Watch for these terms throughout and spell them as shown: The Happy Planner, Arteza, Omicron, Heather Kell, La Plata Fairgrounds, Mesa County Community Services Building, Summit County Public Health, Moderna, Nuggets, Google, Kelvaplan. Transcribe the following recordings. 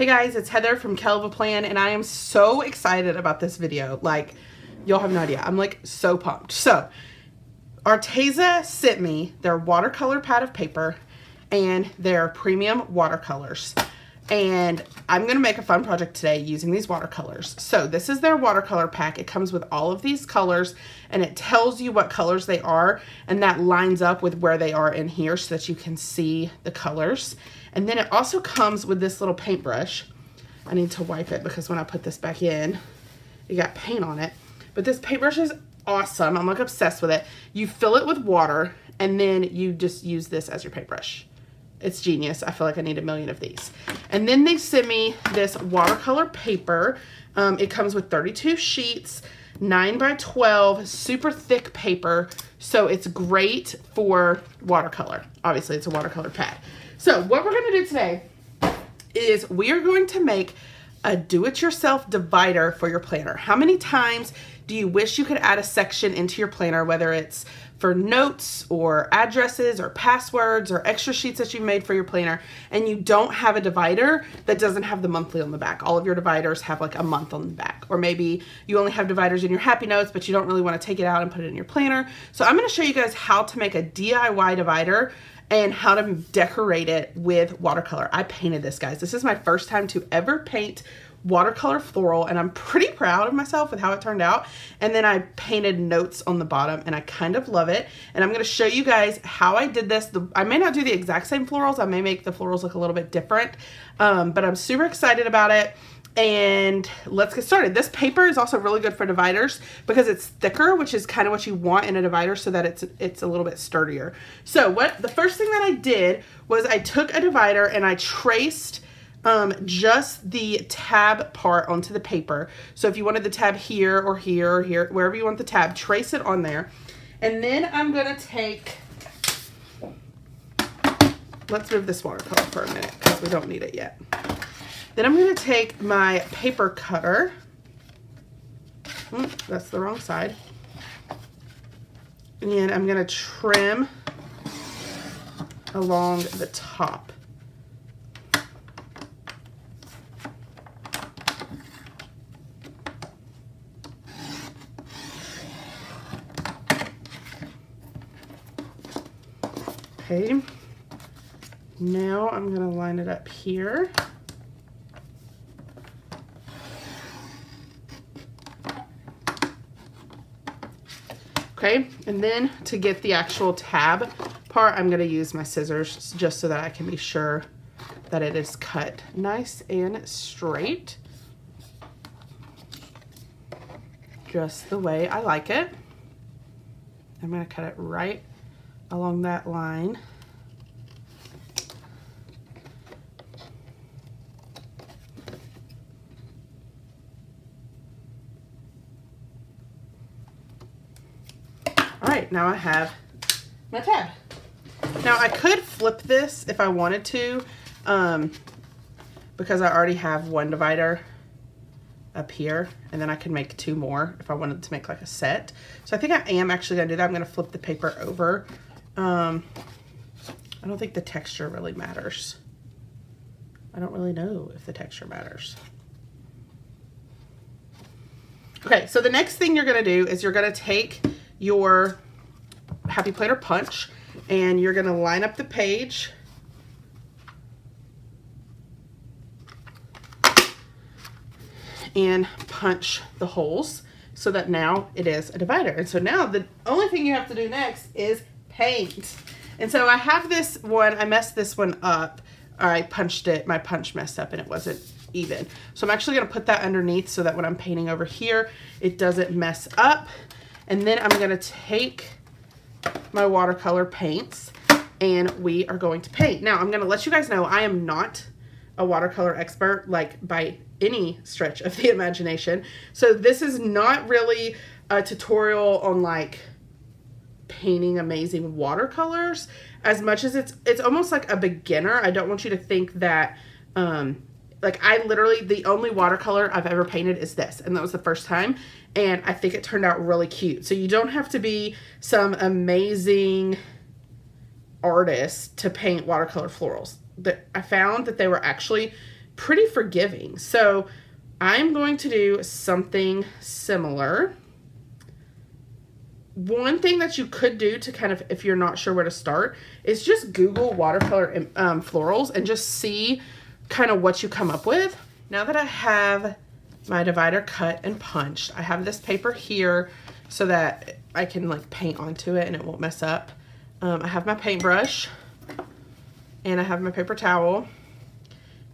Hey guys, it's Heather from Kelvaplan, and I am so excited about this video. Like, y'all have no idea. I'm like so pumped. So, Arteza sent me their watercolor pad of paper and their premium watercolors. And I'm gonna make a fun project today using these watercolors. So this is their watercolor pack. It comes with all of these colors and it tells you what colors they are, and that lines up with where they are in here so that you can see the colors. And then it also comes with this little paintbrush. I need to wipe it because when I put this back in, it got paint on it. But this paintbrush is awesome. I'm like obsessed with it. You fill it with water and then you just use this as your paintbrush. It's genius. I feel like I need a million of these. And then they sent me this watercolor paper. It comes with 32 sheets, 9 by 12, super thick paper. So it's great for watercolor. Obviously it's a watercolor pad. So what we're gonna do today is we are going to make a do-it-yourself divider for your planner. How many times do you wish you could add a section into your planner, whether it's for notes or addresses or passwords or extra sheets that you've made for your planner, and you don't have a divider that doesn't have the monthly on the back? All of your dividers have like a month on the back, or maybe you only have dividers in your happy notes, but you don't really want to take it out and put it in your planner. So I'm going to show you guys how to make a DIY divider and how to decorate it with watercolor. I painted this, guys. This is my first time to ever paint watercolor floral, and I'm pretty proud of myself with how it turned out. And then I painted notes on the bottom, and I kind of love it. And I'm gonna show you guys how I did this. I may not do the exact same florals. I may make the florals look a little bit different, but I'm super excited about it. And let's get started. This paper is also really good for dividers because it's thicker, which is kind of what you want in a divider, so that it's a little bit sturdier. So the first thing that I did was I took a divider and I traced just the tab part onto the paper. So if you wanted the tab here or here or here, wherever you want the tab, trace it on there. And then I'm gonna take, let's move this watercolor for a minute because we don't need it yet. Then I'm gonna take my paper cutter. That's the wrong side. And I'm gonna trim along the top. Okay, now I'm gonna line it up here. Okay, and then to get the actual tab part, I'm gonna use my scissors just so that I can be sure that it is cut nice and straight. Just the way I like it. I'm gonna cut it right along that line. All right, now I have my tab. Now I could flip this if I wanted to, because I already have one divider up here, and then I can make two more if I wanted to make like a set. So I think I am actually gonna do that. I'm gonna flip the paper over. I don't think the texture really matters. I don't really know if the texture matters. Okay, so the next thing you're gonna do is you're gonna take your Happy Planner punch and you're gonna line up the page. And punch the holes so that now it is a divider. And so now the only thing you have to do next is paint. And so I have this one, I messed this one up, or I punched it, my punch messed up and it wasn't even. So I'm actually gonna put that underneath so that when I'm painting over here, it doesn't mess up. And then I'm gonna take my watercolor paints and we are going to paint. Now I'm gonna let you guys know I am not a watercolor expert, like by any stretch of the imagination. So this is not really a tutorial on like painting amazing watercolors as much as it's almost like a beginner. I don't want you to think that like I literally, the only watercolor I've ever painted is this, and that was the first time, and I think it turned out really cute. So you don't have to be some amazing artist to paint watercolor florals. That I found that they were actually pretty forgiving. So I'm going to do something similar. One thing that you could do to kind of, if you're not sure where to start, is just Google watercolor florals and just see kind of what you come up with. Now that I have my divider cut and punched, I have this paper here so that I can like paint onto it and it won't mess up. I have my paintbrush and I have my paper towel.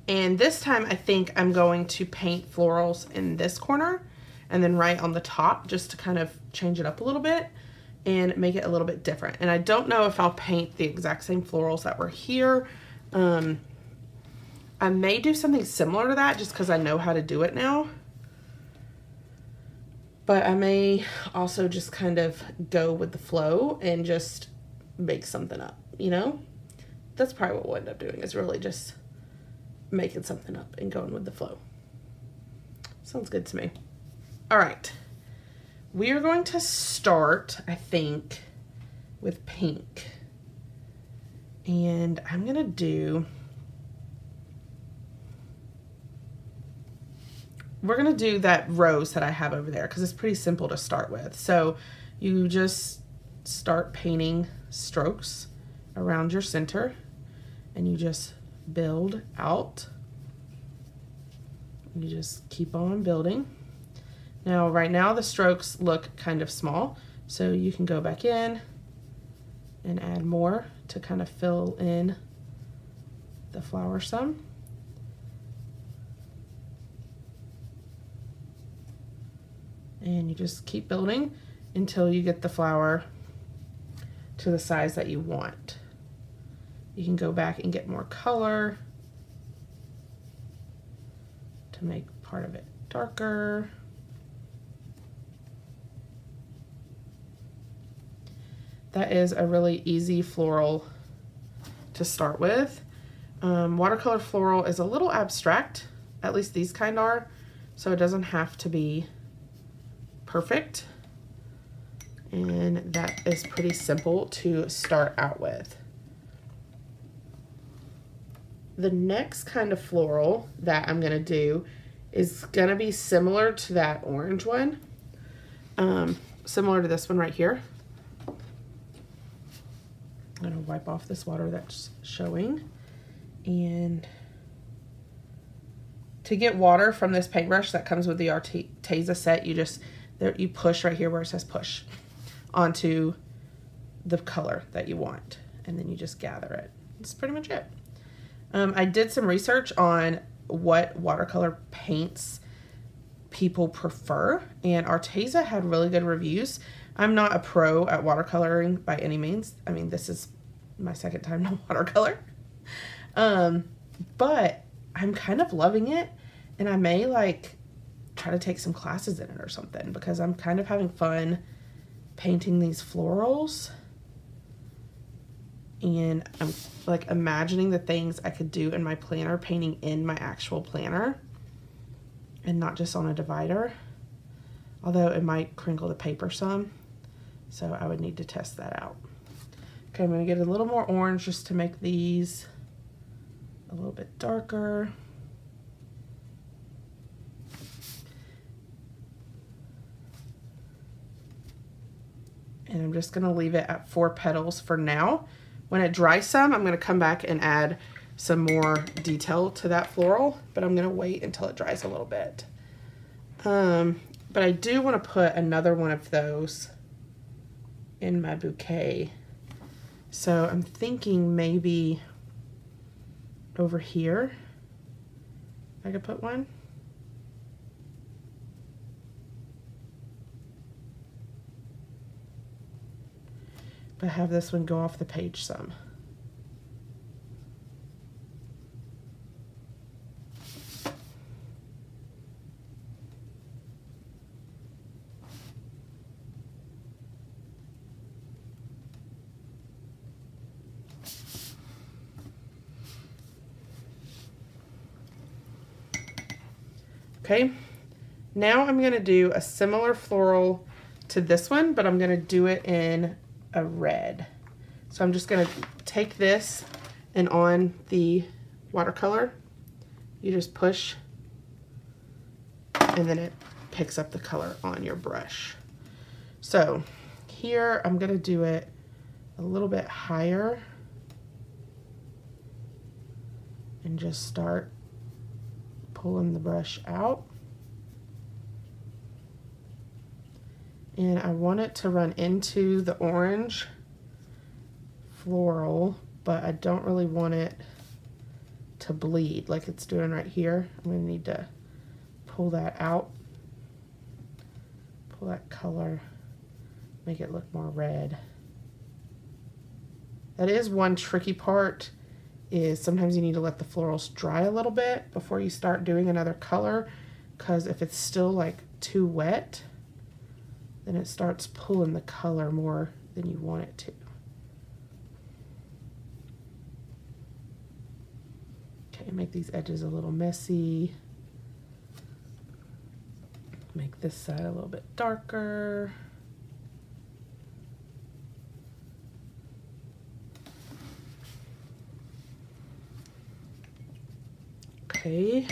And this time I think I'm going to paint florals in this corner and then right on the top, just to kind of change it up a little bit and make it a little bit different. And I don't know if I'll paint the exact same florals that were here. I may do something similar to that just because I know how to do it now. But I may also just kind of go with the flow and just make something up, you know? That's probably what we'll end up doing, is really just making something up and going with the flow. Sounds good to me. All right, we are going to start, I think, with pink. And I'm gonna do, we're gonna do that rose that I have over there because it's pretty simple to start with. So you just start painting strokes around your center and you just build out. You just keep on building. Now, right now the strokes look kind of small, so you can go back in and add more to kind of fill in the flower some. And you just keep building until you get the flower to the size that you want. You can go back and get more color to make part of it darker. That is a really easy floral to start with. Watercolor floral is a little abstract, at least these kind are, so it doesn't have to be perfect. And that is pretty simple to start out with. The next kind of floral that I'm gonna do is gonna be similar to that orange one, similar to this one right here. I'm gonna wipe off this water that's showing. And to get water from this paintbrush that comes with the Arteza set, you just, you push right here where it says push onto the color that you want. And then you just gather it. That's pretty much it. I did some research on what watercolor paints people prefer, and Arteza had really good reviews. I'm not a pro at watercoloring by any means. I mean, this is my second time to watercolor. But I'm kind of loving it, and I may like try to take some classes in it or something, because I'm kind of having fun painting these florals. And I'm like imagining the things I could do in my planner, painting in my actual planner and not just on a divider. Although it might crinkle the paper some, so I would need to test that out. Okay, I'm gonna get a little more orange just to make these a little bit darker. And I'm just gonna leave it at 4 petals for now. When it dries some, I'm gonna come back and add some more detail to that floral, but I'm gonna wait until it dries a little bit. But I do want to put another one of those in my bouquet. So I'm thinking maybe over here I could put one. But have this one go off the page some. Okay, now I'm gonna do a similar floral to this one, but I'm gonna do it in a red. So I'm just gonna take this and on the watercolor You just push and then it picks up the color on your brush. So here I'm going to do it a little bit higher and just start pulling the brush out. And I want it to run into the orange floral, but I don't really want it to bleed like it's doing right here. I'm going to need to pull that out, pull that color, make it look more red. That is one tricky part, is sometimes you need to let the florals dry a little bit before you start doing another color, because if it's still like too wet, then it starts pulling the color more than you want it to. Okay, make these edges a little messy. Make this side a little bit darker. Okay.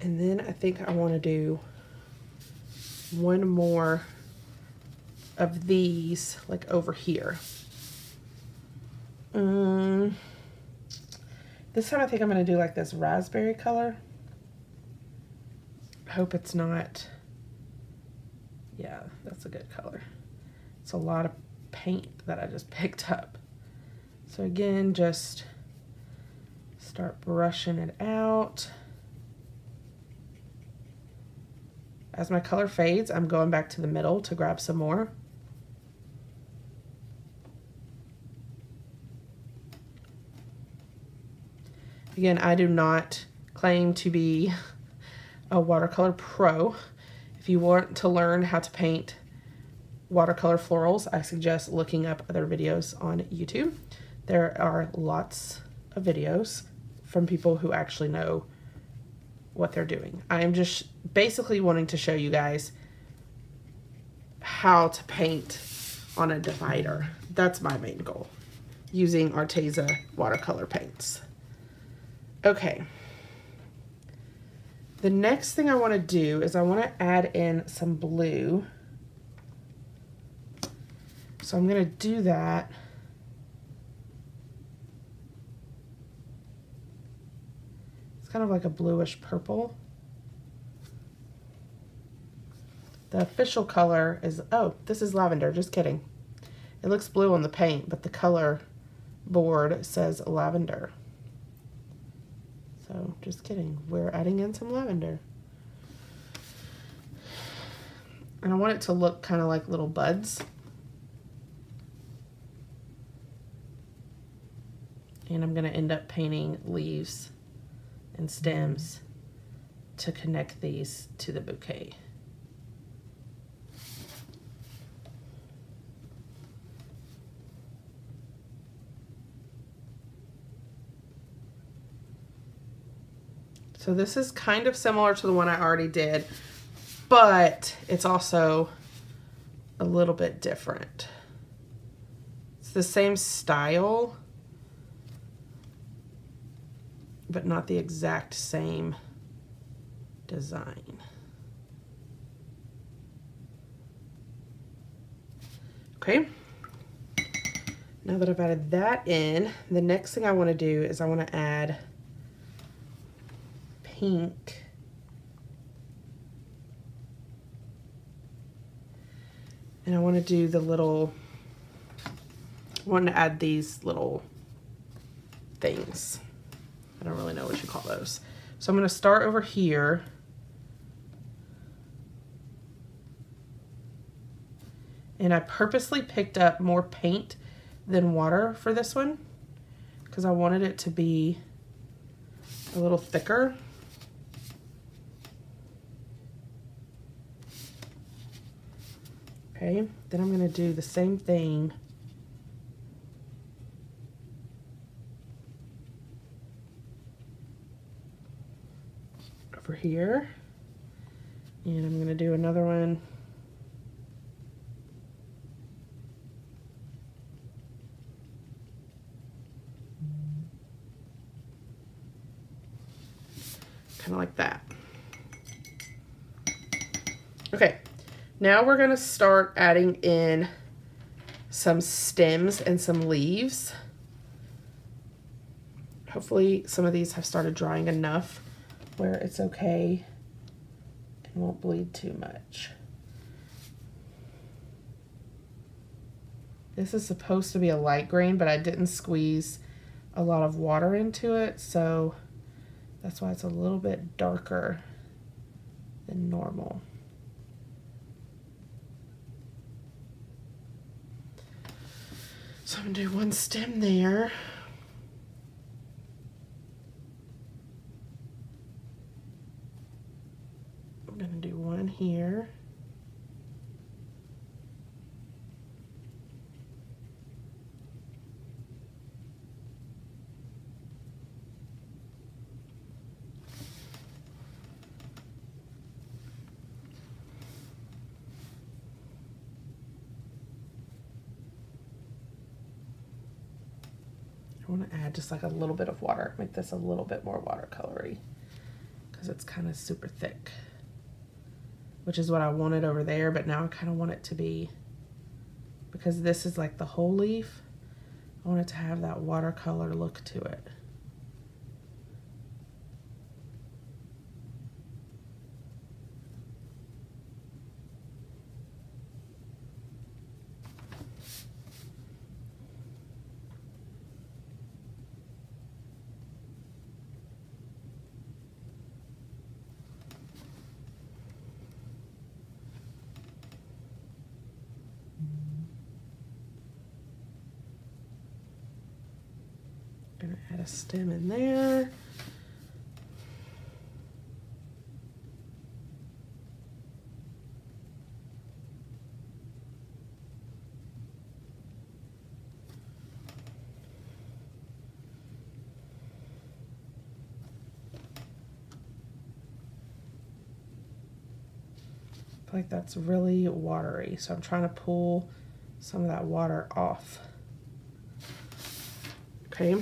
And then I think I want to do one more of these, like over here. This time I think I'm going to do like this raspberry color. I hope it's not, yeah, that's a good color. It's a lot of paint that I just picked up. So again, just start brushing it out. As my color fades, I'm going back to the middle to grab some more. Again, I do not claim to be a watercolor pro. If you want to learn how to paint watercolor florals, I suggest looking up other videos on YouTube. There are lots of videos from people who actually know what they're doing. I'm just basically wanting to show you guys how to paint on a divider. That's my main goal, using Arteza watercolor paints. Okay. The next thing I want to do is I want to add in some blue. So I'm going to do that kind of like a bluish purple. The official color is, oh, this is lavender, just kidding. It looks blue on the paint, but the color board says lavender. So just kidding, we're adding in some lavender. And I want it to look kind of like little buds. And I'm gonna end up painting leaves and stems to connect these to the bouquet. So this is kind of similar to the one I already did, but it's also a little bit different. It's the same style, but not the exact same design. Okay, now that I've added that in, the next thing I want to do is I want to add pink. And I want to do the little, I want to add these little things. I don't really know what you call those. So I'm going to start over here and I purposely picked up more paint than water for this one because I wanted it to be a little thicker. Okay, then I'm going to do the same thing here, and I'm going to do another one kind of like that. Okay, now we're gonna start adding in some stems and some leaves. Hopefully some of these have started drying enough where it's okay and won't bleed too much. This is supposed to be a light green, but I didn't squeeze a lot of water into it, so that's why it's a little bit darker than normal. So I'm gonna do one stem there. I'm gonna do one here. I want to add just like a little bit of water, make this a little bit more watercolory because it's kind of super thick, which is what I wanted over there, but now I kind of want it to be, because this is like the whole leaf, I want it to have that watercolor look to it. Gonna add a stem in there. I feel like that's really watery, so I'm trying to pull some of that water off. Okay.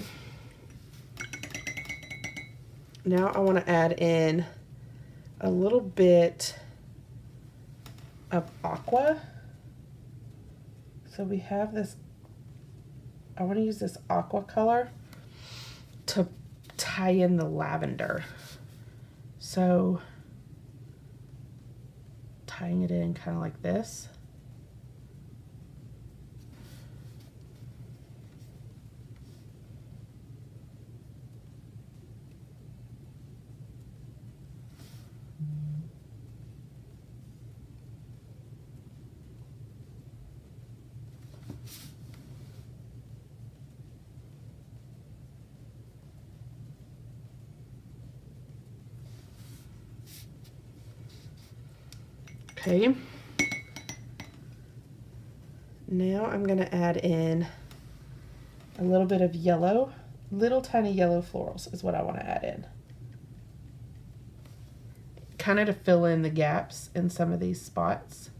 Now I want to add in a little bit of aqua. So we have this, I want to use this aqua color to tie in the lavender. So tying it in kind of like this. Okay, now I'm going to add in a little bit of yellow, little tiny yellow florals is what I want to add in. Kind of to fill in the gaps in some of these spots.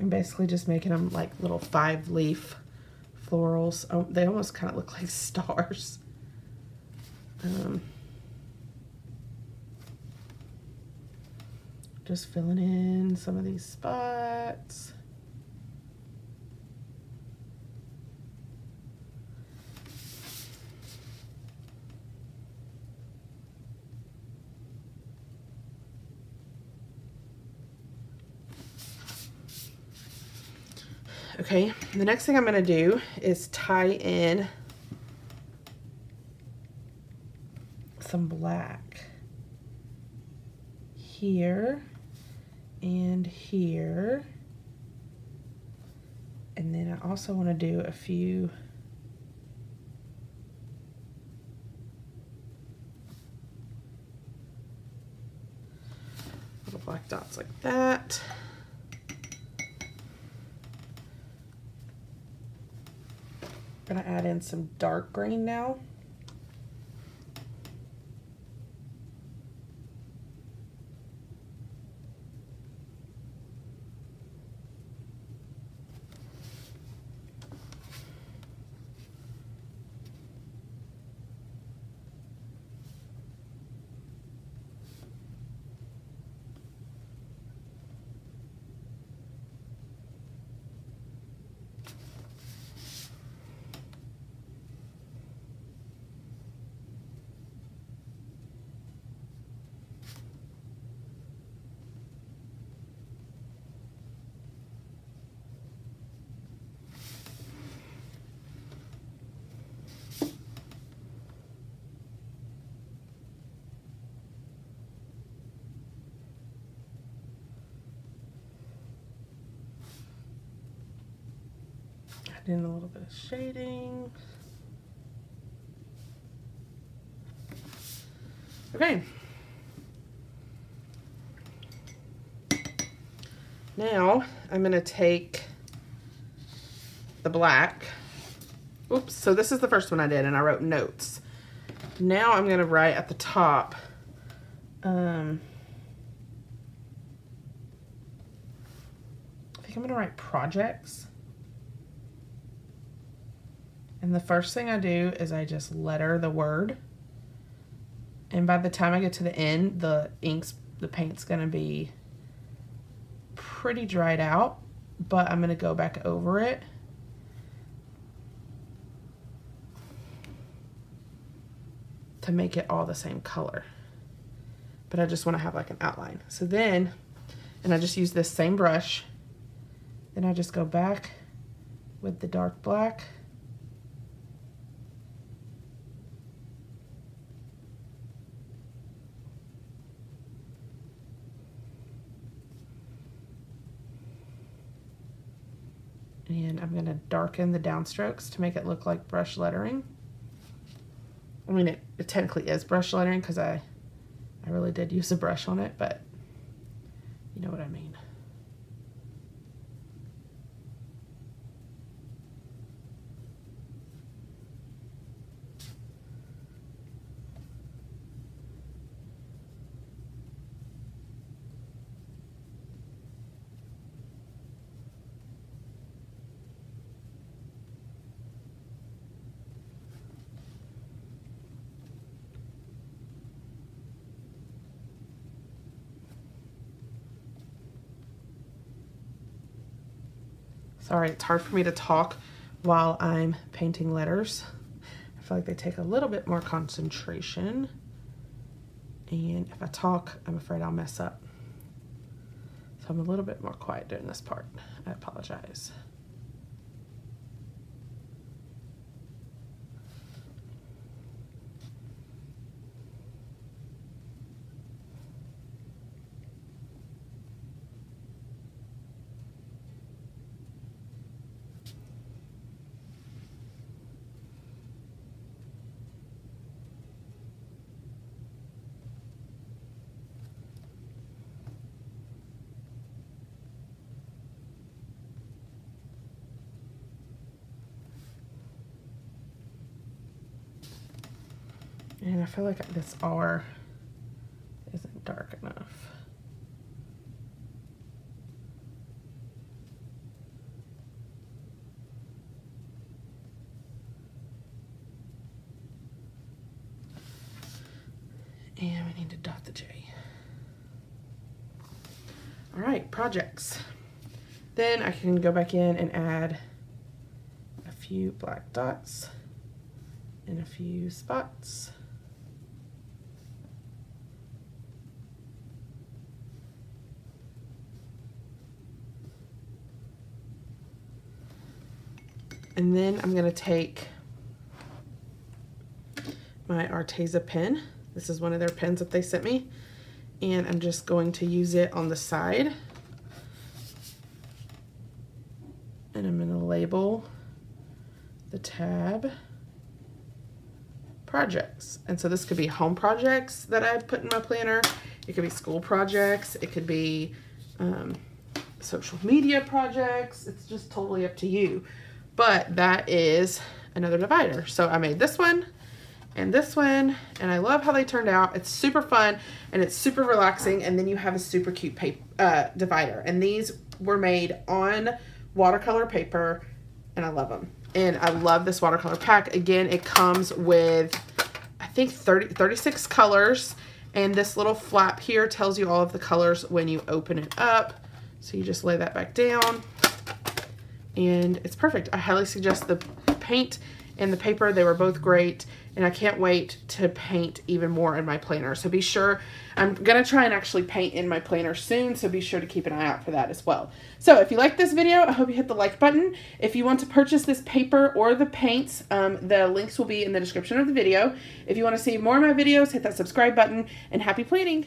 I'm basically just making them like little 5-leaf florals. Oh, they almost kind of look like stars. Just filling in some of these spots. Okay, the next thing I'm going to do is tie in some black here and here. And then I also want to do a few little black dots like that. Gonna add in some dark green now. Add in a little bit of shading. Okay. Now I'm going to take the black. Oops, so this is the first one I did and I wrote notes. Now I'm going to write at the top, I think I'm going to write projects. And the first thing I do is I just letter the word. And by the time I get to the end, the paint's going to be pretty dried out, but I'm going to go back over it. To make it all the same color, but I just want to have like an outline. So then, and I just use this same brush, then I just go back with the dark black and I'm going to darken the downstrokes to make it look like brush lettering. I mean, it technically is brush lettering because I really did use a brush on it, but you know what I mean. Sorry, it's hard for me to talk while I'm painting letters. I feel like they take a little bit more concentration. And if I talk, I'm afraid I'll mess up. So I'm a little bit more quiet during this part. I apologize. And I feel like this R isn't dark enough. And we need to dot the J. All right, projects. Then I can go back in and add a few black dots in a few spots. And then I'm going to take my Arteza pen. This is one of their pens that they sent me. And I'm just going to use it on the side. And I'm going to label the tab projects. And so this could be home projects that I put in my planner. It could be school projects. It could be social media projects. It's just totally up to you. But that is another divider. So I made this one, and I love how they turned out. It's super fun, and it's super relaxing, and then you have a super cute paper, divider. And these were made on watercolor paper, and I love them. And I love this watercolor pack. Again, it comes with, I think, 36 colors, and this little flap here tells you all of the colors when you open it up. So you just lay that back down. And it's perfect. I highly suggest the paint and the paper. They were both great, and I can't wait to paint even more in my planner. So be sure, I'm gonna try and actually paint in my planner soon, so be sure to keep an eye out for that as well. So if you like this video, I hope you hit the like button. If you want to purchase this paper or the paints, the links will be in the description of the video. If you want to see more of my videos, hit that subscribe button, and happy planning.